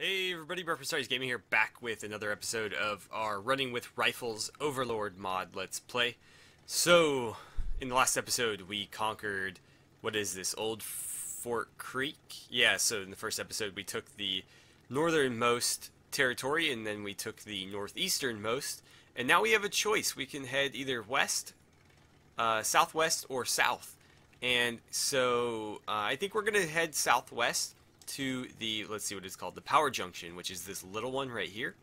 Hey everybody, Breath Stars Gaming here, back with another episode of our Running with Rifles Overlord Mod Let's Play. So, in the last episode we conquered, what is this, Old Fort Creek? Yeah, so in the first episode we took the northernmost territory and then we took the northeasternmost. And now we have a choice, we can head either west, southwest, or south. And so, I think we're going to head southwest to the, let's see what it's called, the power junction, which is this little one right here.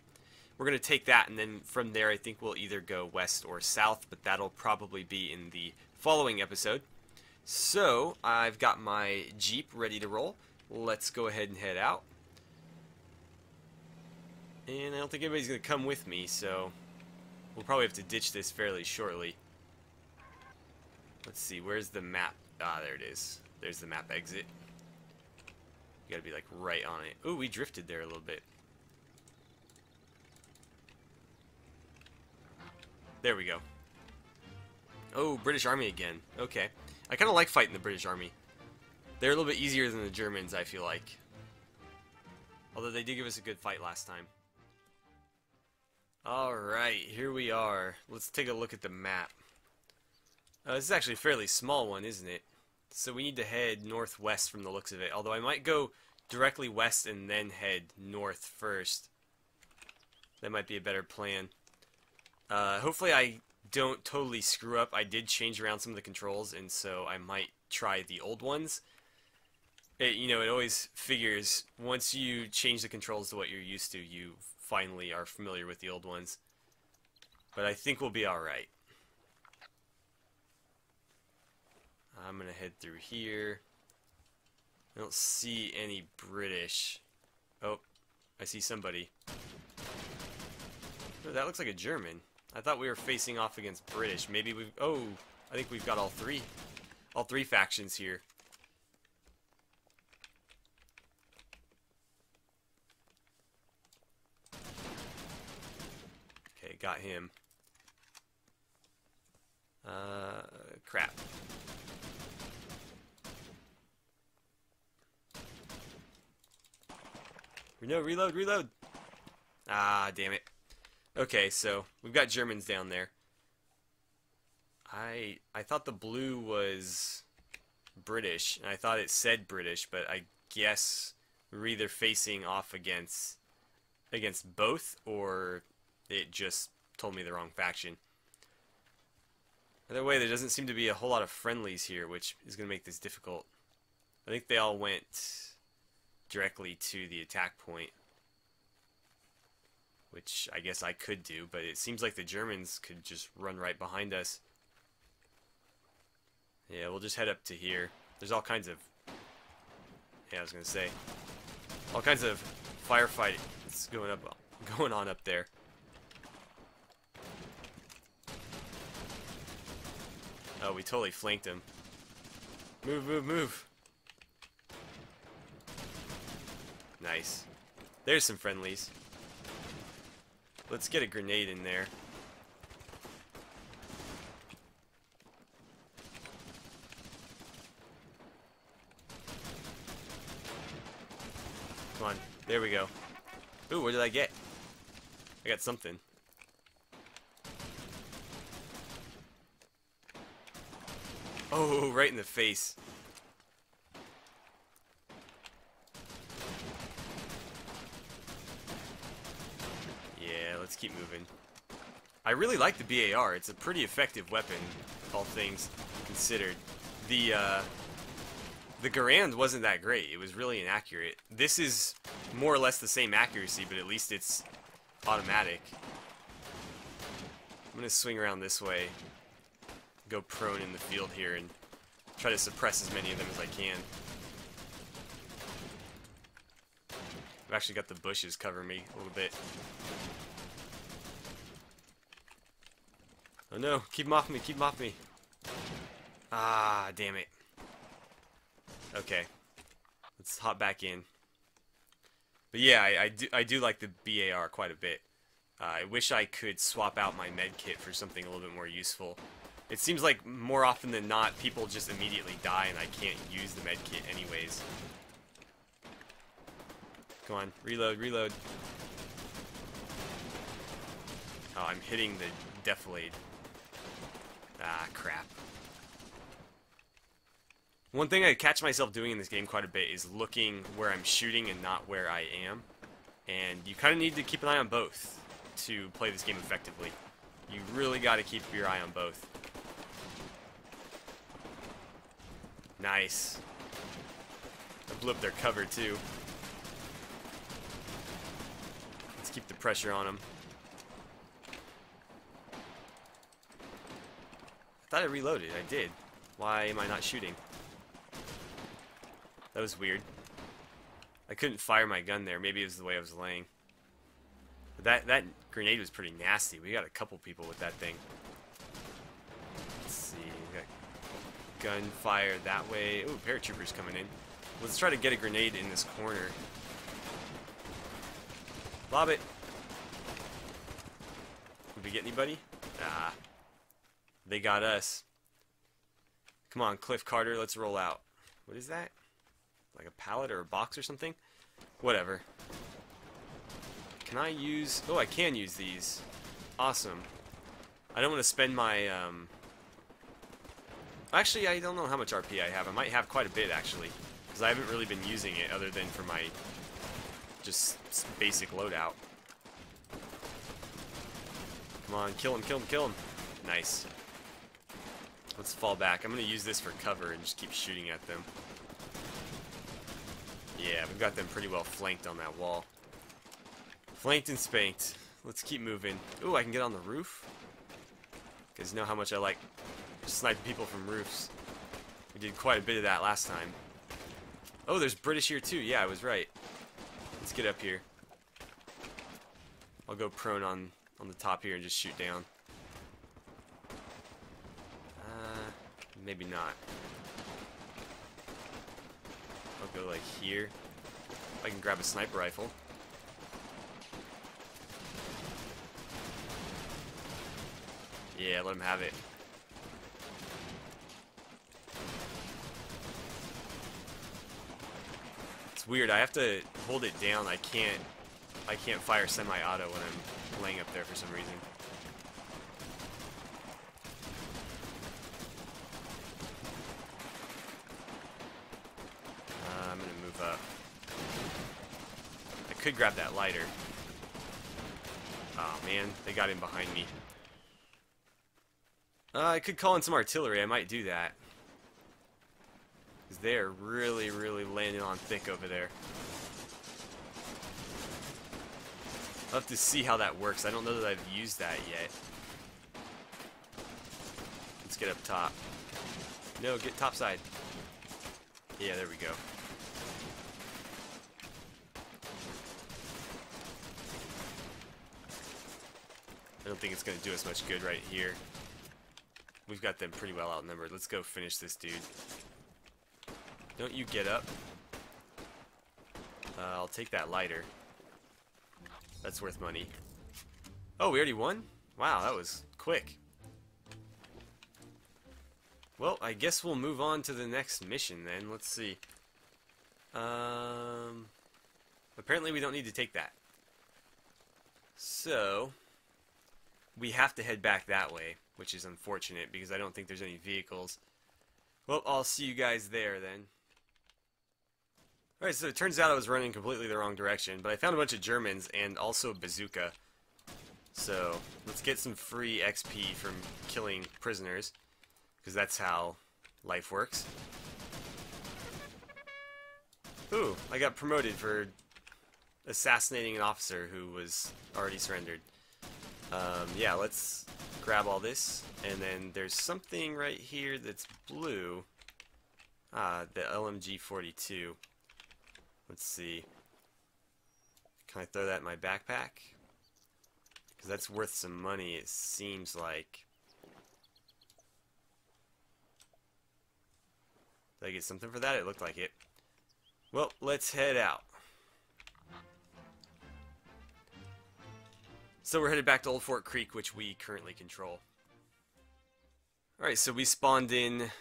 We're going to take that, and then from there I think we'll either go west or south, but that'll probably be in the following episode. So I've got my Jeep ready to roll. Let's go ahead and head out. And I don't think anybody's going to come with me, so we'll probably have to ditch this fairly shortly. Let's see, where's the map? Ah, there it is. There's the map exit. You gotta be like right on it. Ooh, we drifted there a little bit. There we go. Oh, British Army again. Okay. I kind of like fighting the British Army. They're a little bit easier than the Germans, I feel like. Although they did give us a good fight last time. Alright, here we are. Let's take a look at the map. This is actually a fairly small one, isn't it? So we need to head northwest from the looks of it, although I might go directly west and then head north first. That might be a better plan. Hopefully I don't totally screw up. I did change around some of the controls, and so I might try the old ones. It always figures, once you change the controls to what you're used to, you finally are familiar with the old ones. But I think we'll be alright. I'm going to head through here. I don't see any British. Oh, I see somebody. Oh, that looks like a German. I thought we were facing off against British. Maybe we've... Oh, I think we've got all three. All three factions here. Okay, got him. Crap. No, reload. Ah, damn it. Okay, so we've got Germans down there. I thought the blue was British, and I thought it said British, but I guess we're either facing off against both, or it just told me the wrong faction. Either way, there doesn't seem to be a whole lot of friendlies here, which is going to make this difficult. I think they all went directly to the attack point, which I guess I could do, but it seems like the Germans could just run right behind us. Yeah, we'll just head up to here. There's all kinds of, yeah, I was gonna say, all kinds of firefighting that's going on up there. Oh, we totally flanked him. Move. Nice. There's some friendlies. Let's get a grenade in there. Come on. There we go. Ooh, what did I get? I got something. Oh, right in the face. Let's keep moving. I really like the BAR. It's a pretty effective weapon, all things considered. The Garand wasn't that great. It was really inaccurate. This is more or less the same accuracy, but at least it's automatic. I'm gonna swing around this way, go prone in the field here, and try to suppress as many of them as I can. I've actually got the bushes covering me a little bit. Oh no, keep him off me. Ah, damn it. Okay, let's hop back in. But yeah, I do like the BAR quite a bit. I wish I could swap out my med kit for something a little bit more useful. It seems like more often than not, people just immediately die and I can't use the med kit anyways. Come on, reload, reload. Oh, I'm hitting the deflate. Ah, crap. One thing I catch myself doing in this game quite a bit is looking where I'm shooting and not where I am. And you kind of need to keep an eye on both to play this game effectively. You really got to keep your eye on both. Nice. I blew up their cover too. Let's keep the pressure on them. I thought I reloaded. I did. Why am I not shooting? That was weird. I couldn't fire my gun there. Maybe it was the way I was laying. But that grenade was pretty nasty. We got a couple people with that thing. Let's see. We got gunfire that way. Ooh, paratroopers coming in. Let's try to get a grenade in this corner. Lob it. Did we get anybody? Ah. They got us. Come on, Cliff Carter, let's roll out. What is that? Like a pallet or a box or something? Whatever. Can I use... Oh, I can use these. Awesome. I don't want to spend my... Actually, I don't know how much RP I have. I might have quite a bit, actually. Because I haven't really been using it other than for my just basic loadout. Come on, kill him, kill him, kill him. Nice. Let's fall back. I'm going to use this for cover and just keep shooting at them. Yeah, we've got them pretty well flanked on that wall. Flanked and spanked. Let's keep moving. Ooh, I can get on the roof. You guys know how much I like sniping people from roofs. We did quite a bit of that last time. Oh, there's British here too. Yeah, I was right. Let's get up here. I'll go prone on the top here and just shoot down. Maybe not. I'll go like here. I can grab a sniper rifle. Yeah, let him have it. It's weird. I have to hold it down. I can't fire semi-auto when I'm laying up there for some reason. Could grab that lighter. Oh man, they got in behind me. I could call in some artillery. I might do that. Because they're really, really landing on thick over there. I'll have to see how that works. I don't know that I've used that yet. Let's get up top. No, get topside. Yeah, there we go. I don't think it's going to do us much good right here. We've got them pretty well outnumbered. Let's go finish this dude. Don't you get up. I'll take that lighter. That's worth money. Oh, we already won? Wow, that was quick. Well, I guess we'll move on to the next mission then. Let's see. Apparently we don't need to take that. So... we have to head back that way, which is unfortunate because I don't think there's any vehicles. Well, I'll see you guys there then. Alright, so it turns out I was running completely the wrong direction, but I found a bunch of Germans and also a bazooka. So, let's get some free XP from killing prisoners, because that's how life works. Ooh, I got promoted for assassinating an officer who was already surrendered. Yeah, let's grab all this, and then there's something right here that's blue. Ah, the LMG 42. Let's see. Can I throw that in my backpack? Because that's worth some money, it seems like. Did I get something for that? It looked like it. Well, let's head out. So we're headed back to Old Fort Creek, which we currently control. Alright, so we spawned in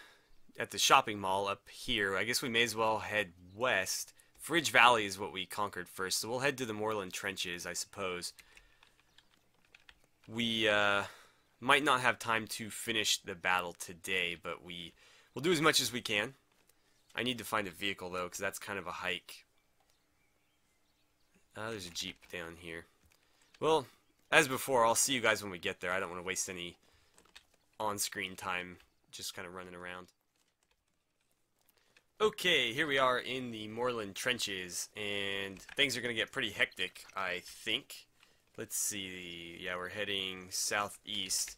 at the shopping mall up here. I guess we may as well head west Fridge Valley is what we conquered first, so we'll head to the Moorland Trenches, I suppose. We might not have time to finish the battle today, but we'll do as much as we can. I need to find a vehicle, though, because that's kind of a hike. There's a Jeep down here. Well, as before, I'll see you guys when we get there. I don't want to waste any on-screen time just kind of running around. Okay, here we are in the Moorland Trenches, and things are going to get pretty hectic, I think. Let's see, yeah, we're heading southeast.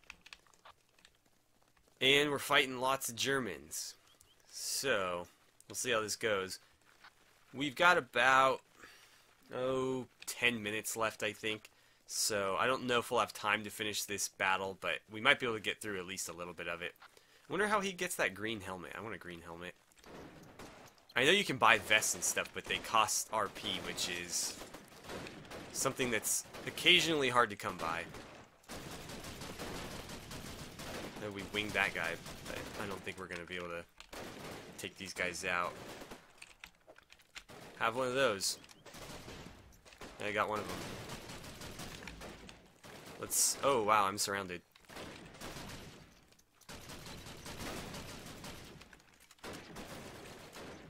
And we're fighting lots of Germans. So, we'll see how this goes. We've got about, 10 minutes left, I think. So, I don't know if we'll have time to finish this battle, but we might be able to get through at least a little bit of it. I wonder how he gets that green helmet. I want a green helmet. I know you can buy vests and stuff, but they cost RP, which is something that's occasionally hard to come by. I know we winged that guy, but I don't think we're going to be able to take these guys out. Have one of those. I got one of them. Let's... Oh, wow, I'm surrounded.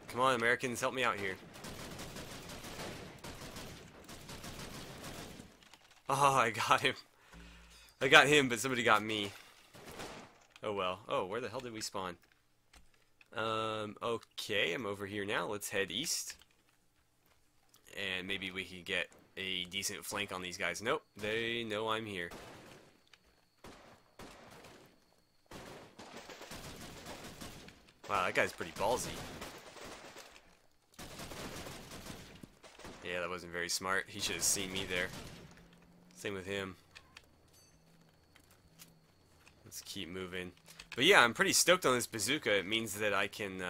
Come on, Americans, help me out here. Oh, I got him. I got him, but somebody got me. Oh, well. Oh, where the hell did we spawn? Okay, I'm over here now. Let's head east. And maybe we can get a decent flank on these guys. Nope, they know I'm here. Wow, that guy's pretty ballsy. Yeah, that wasn't very smart. He should have seen me there. Same with him. Let's keep moving. But yeah, I'm pretty stoked on this bazooka. It means that I can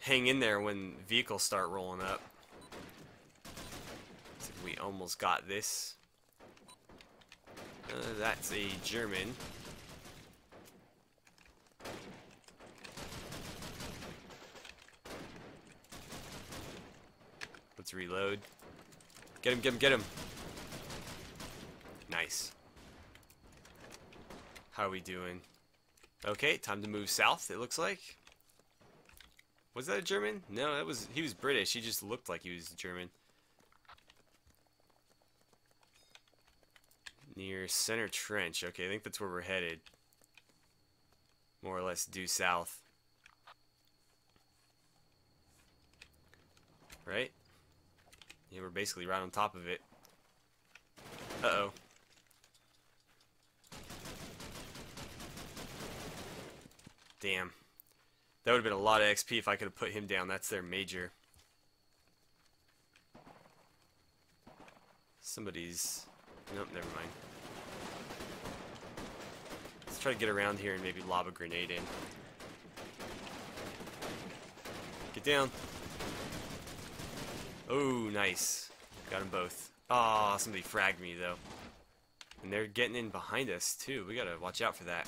hang in there when vehicles start rolling up. Looks like we almost got this. That's a German. Let's reload. Get him, get him, get him. Nice. How are we doing? Okay, time to move south, it looks like. Was that a German? No, that was, he was British. He just looked like he was German. Near Center Trench. Okay, I think that's where we're headed. More or less due south. Right? Yeah, we're basically right on top of it. Uh-oh. Damn. That would have been a lot of XP if I could have put him down. That's their major. Somebody's... Nope, never mind. Let's try to get around here and maybe lob a grenade in. Get down. Oh, nice. Got them both. Aw, somebody fragged me, though. And they're getting in behind us, too. We gotta watch out for that.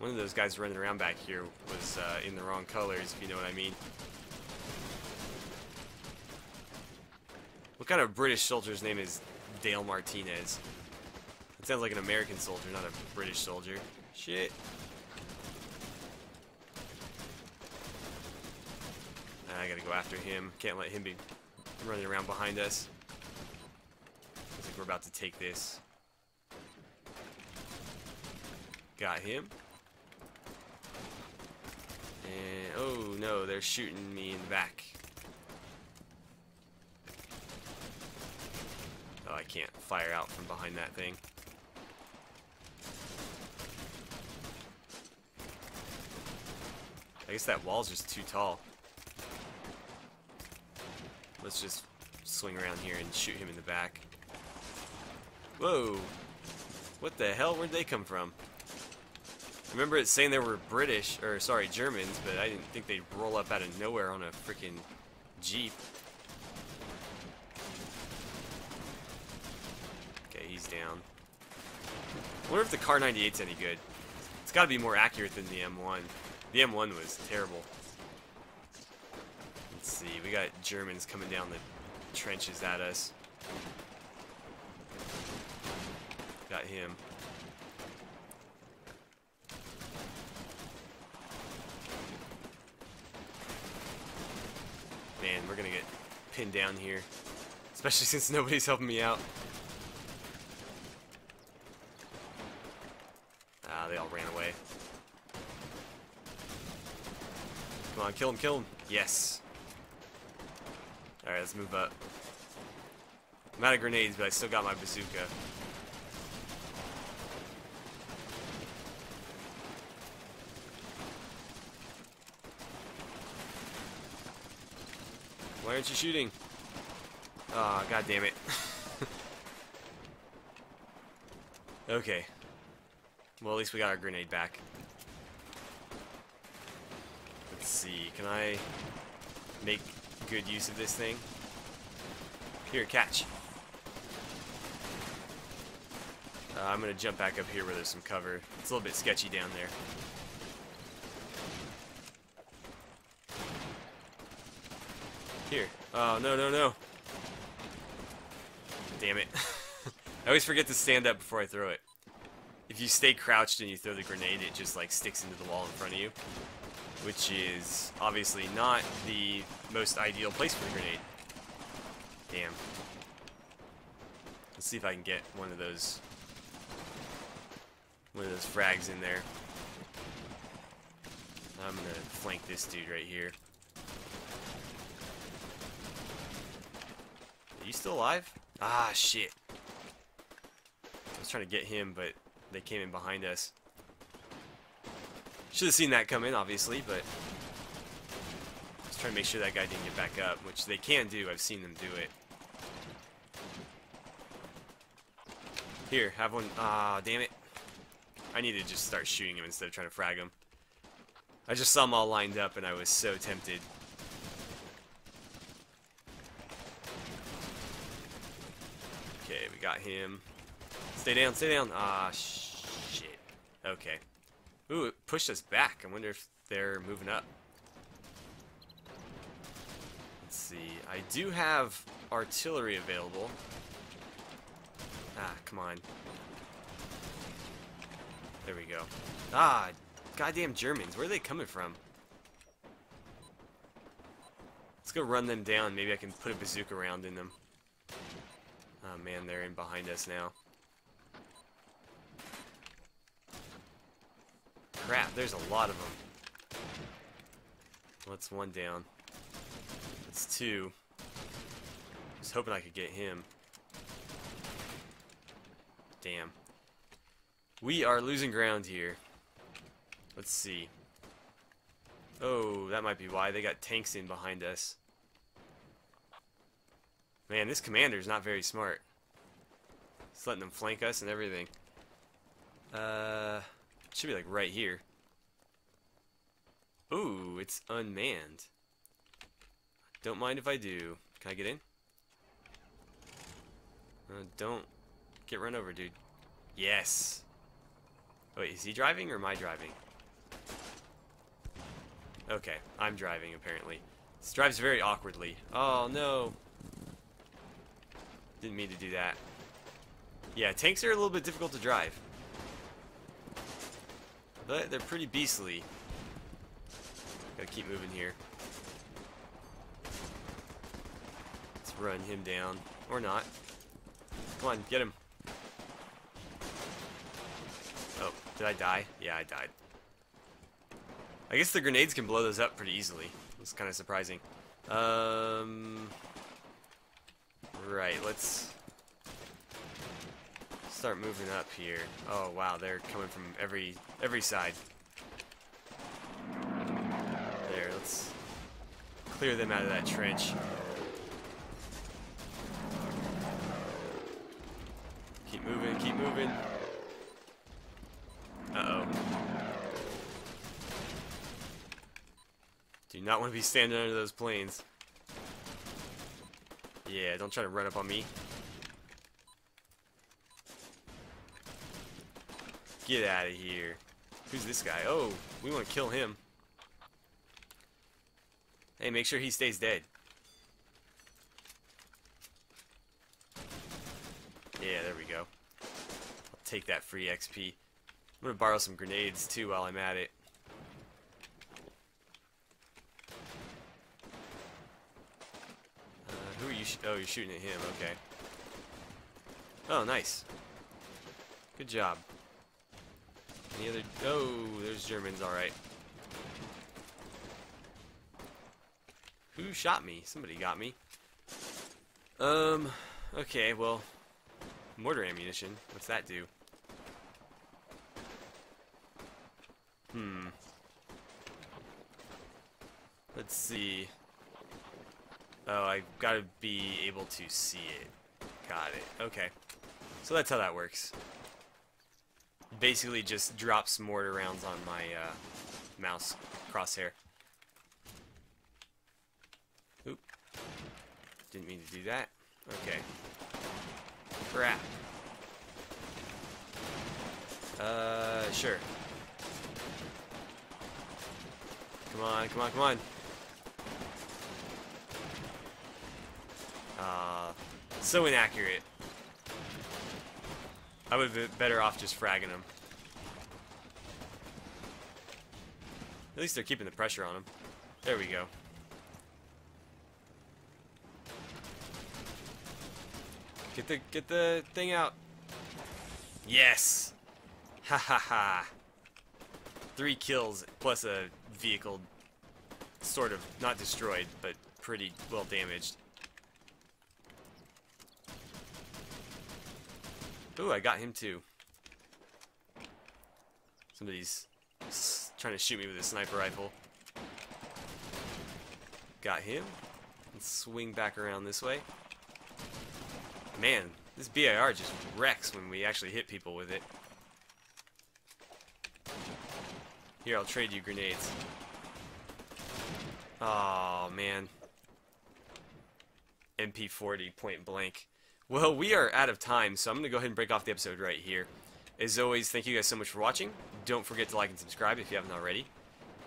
One of those guys running around back here was in the wrong colors, if you know what I mean. What kind of British soldier's name is Dale Martinez? It sounds like an American soldier, not a British soldier. Shit. I gotta go after him. Can't let him be running around behind us. Looks like we're about to take this. Got him. And oh no, they're shooting me in the back. Oh, I can't fire out from behind that thing. I guess that wall's just too tall. Let's just swing around here and shoot him in the back. Whoa! What the hell? Where'd they come from? I remember it saying there were British, or sorry, Germans, but I didn't think they'd roll up out of nowhere on a freaking Jeep. Okay, he's down. I wonder if the Car 98's any good. It's gotta be more accurate than the M1. The M1 was terrible. see. We got Germans coming down the trenches at us. Got him. Man, we're gonna get pinned down here. Especially since nobody's helping me out. Ah, they all ran away. Come on, kill him, kill him. Yes. Alright, let's move up. I'm out of grenades, but I still got my bazooka. Why aren't you shooting? Ah, god damn it. Okay. Well, at least we got our grenade back. Let's see. Can I make good use of this thing? Here, catch. I'm gonna jump back up here where there's some cover. It's a little bit sketchy down there. Here. Oh, no, no, no. Damn it. I always forget to stand up before I throw it. If you stay crouched and you throw the grenade, it just like sticks into the wall in front of you, which is obviously not the most ideal place for the grenade. Damn. Let's see if I can get one of those frags in there. I'm gonna flank this dude right here. Are you still alive? Ah, shit. I was trying to get him, but they came in behind us. Should have seen that come in, obviously, but I was trying to make sure that guy didn't get back up, which they can do. I've seen them do it. Here, have one. Ah, damn it. I need to just start shooting him instead of trying to frag him. I just saw them all lined up, and I was so tempted. Okay, we got him. Stay down, stay down. Ah, shit. Okay. Ooh, it pushed us back. I wonder if they're moving up. Let's see. I do have artillery available. Ah, come on. There we go. Ah, goddamn Germans. Where are they coming from? Let's go run them down. Maybe I can put a bazooka round in them. Oh man, they're in behind us now. Crap, there's a lot of them. That's one down. That's two. Just hoping I could get him. Damn. We are losing ground here. Let's see. Oh, that might be why. They got tanks in behind us. Man, this commander's not very smart. He's letting them flank us and everything. Should be like right here. Ooh, it's unmanned. Don't mind if I do. Can I get in? Don't get run over, dude. Yes. Wait, is he driving or am I driving? Okay, I'm driving apparently. This drives very awkwardly. Oh no. Didn't mean to do that. Yeah, tanks are a little bit difficult to drive. But they're pretty beastly. Gotta keep moving here. Let's run him down. Or not. Come on, get him. Oh, did I die? Yeah, I died. I guess the grenades can blow those up pretty easily. It's kind of surprising. Right, let's start moving up here. Oh wow, they're coming from every side. There, let's clear them out of that trench. Keep moving, keep moving. Uh-oh. Do not want to be standing under those planes. Yeah, don't try to run up on me. Get out of here. Who's this guy? Oh, we want to kill him. Hey, make sure he stays dead. take that free XP. I'm gonna borrow some grenades too while I'm at it. Who are you? Oh, you're shooting at him. Okay. Oh, nice. Good job. Any other? Oh, there's Germans. All right. Who shot me? Somebody got me. Okay, well, mortar ammunition. What's that do? Hmm. Let's see. Oh, I gotta be able to see it. Got it. Okay. So that's how that works. Basically just drops mortar rounds on my mouse crosshair. Oop. Didn't mean to do that. Okay. Crap. Sure. Come on, come on, come on. So inaccurate. I would be better off just fragging them. At least they're keeping the pressure on them. There we go. Get the thing out. Yes. Ha ha ha. 3 kills plus a vehicle sort of not destroyed, but pretty well damaged. Ooh, I got him too. Somebody's trying to shoot me with a sniper rifle. Got him. Let's swing back around this way. Man, this BAR just wrecks when we actually hit people with it. Here, I'll trade you grenades. Oh, man. MP40 point blank. Well, we are out of time, so I'm going to go ahead and break off the episode right here. As always, thank you guys so much for watching. Don't forget to like and subscribe if you haven't already.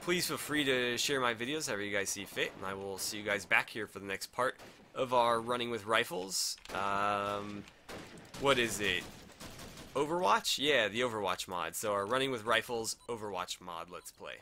Please feel free to share my videos however you guys see fit, and I will see you guys back here for the next part of our Running with Rifles. What is it? Overwatch? Yeah, the Overwatch mod. So our Running with Rifles Overwatch mod Let's Play.